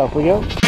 Up we go.